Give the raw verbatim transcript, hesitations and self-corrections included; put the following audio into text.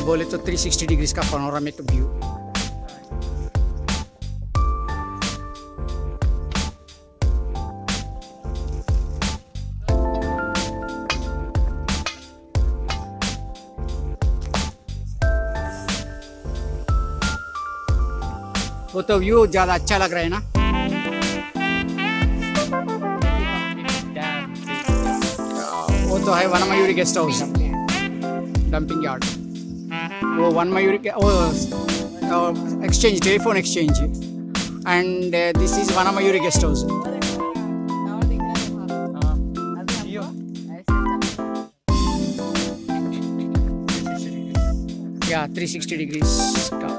मैं बोले तो तीन सौ साठ डिग्रीज का पैनोरामिक व्यू। वो तो व्यू ज्यादा अच्छा लग रहा है ना। वो तो है वनमयूरी गेस्ट हाउस डंपिंग यार्ड। वो वनमयूरी exchange, telephone exchange and this is वनमयूरी guest house. या थ्री सिक्सटी डिग्रीज का।